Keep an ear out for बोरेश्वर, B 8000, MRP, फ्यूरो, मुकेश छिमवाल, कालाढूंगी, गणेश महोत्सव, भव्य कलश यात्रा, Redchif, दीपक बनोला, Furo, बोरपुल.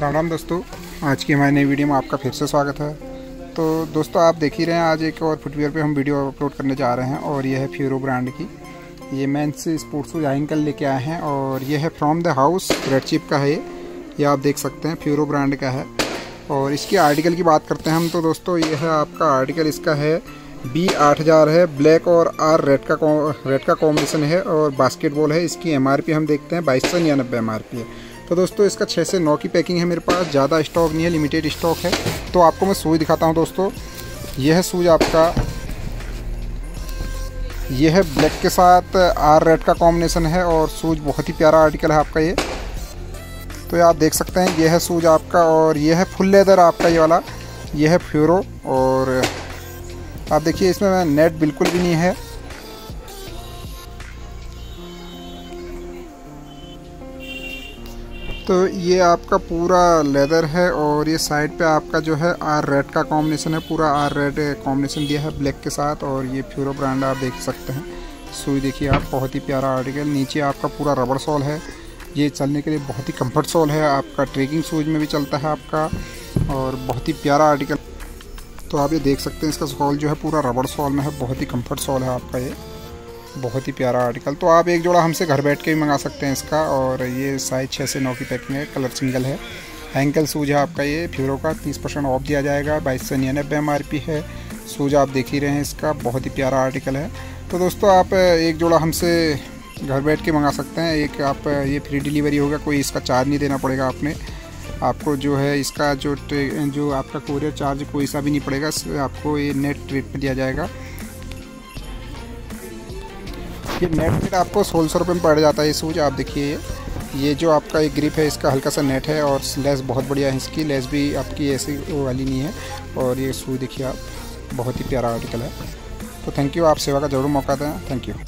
राम राम दोस्तों, आज की हमारी नई वीडियो में आपका फिर से स्वागत है। तो दोस्तों आप देख ही रहे हैं, आज एक और फुटवियर पे हम वीडियो अपलोड करने जा रहे हैं और यह है फ्यूरो ब्रांड की। ये मेंस स्पोर्ट्स शूज एंकल लेके आए हैं और यह है from the house red chip का है। ये आप देख सकते हैं फ्यूरो ब्रांड का है। और इसके आर्टिकल की बात करते हैं हम, तो दोस्तों ये है आपका आर्टिकल, इसका है B 8000 है, ब्लैक और आर रेड का कॉम्बिनेशन है और बास्केटबॉल है। इसकी MRP हम देखते हैं 2299 MRP है। तो दोस्तों इसका 6 से 9 की पैकिंग है, मेरे पास ज़्यादा स्टॉक नहीं है, लिमिटेड स्टॉक है। तो आपको मैं शूज दिखाता हूं दोस्तों। यह है शूज आपका, यह है ब्लैक के साथ आर रेड का कॉम्बिनेशन है और शूज बहुत ही प्यारा आर्टिकल है आपका ये। तो ये आप देख सकते हैं, यह है शूज आपका और यह है फुल लेदर आपका ये वाला। यह है फ्यूरो और आप देखिए इसमें नेट बिल्कुल भी नहीं है। तो ये आपका पूरा लेदर है और ये साइड पे आपका जो है आर रेड का कॉम्बिनेशन है, पूरा आर रेड कॉम्बिनेशन दिया है ब्लैक के साथ। और ये फ्यूरो ब्रांड आप देख सकते हैं। सुई देखिए आप, बहुत ही प्यारा आर्टिकल। नीचे आपका पूरा रबर सोल है, ये चलने के लिए बहुत ही कंफर्ट सोल है आपका, ट्रेकिंग शूज में भी चलता है आपका और बहुत ही प्यारा आर्टिकल। तो आप ये देख सकते हैं, इसका सोल जो है पूरा रबड़ सोल में है, बहुत ही कंफर्ट सोल है आपका ये, बहुत ही प्यारा आर्टिकल। तो आप एक जोड़ा हमसे घर बैठ के भी मंगा सकते हैं इसका। और ये साइज 6 से 9 की पैकिंग है, कलर सिंगल है, एंकल शूज है आपका ये फ्यूरो का। 30% ऑफ दिया जाएगा, 2299 MRP है। शूज आप देख ही रहे हैं, इसका बहुत ही प्यारा आर्टिकल है। तो दोस्तों आप एक जोड़ा हमसे घर बैठ के मंगा सकते हैं। एक आप ये फ्री डिलीवरी होगा, कोई इसका चार्ज नहीं देना पड़ेगा आपने, आपको जो है इसका जो आपका कोरियर चार्ज कोई सा भी नहीं पड़ेगा, आपको ये नेट रेट पे दिया जाएगा। ये नेट रेट आपको 1600 रुपये में पड़ जाता है ये शूज। आप देखिए ये जो आपका एक ग्रिप है, इसका हल्का सा नेट है और लेस बहुत बढ़िया है, इसकी लेस भी आपकी ऐसी वाली नहीं है। और ये शूज देखिए आप, बहुत ही प्यारा आर्टिकल है। तो थैंक यू, आप सेवा का ज़रूर मौका दें। Thank you.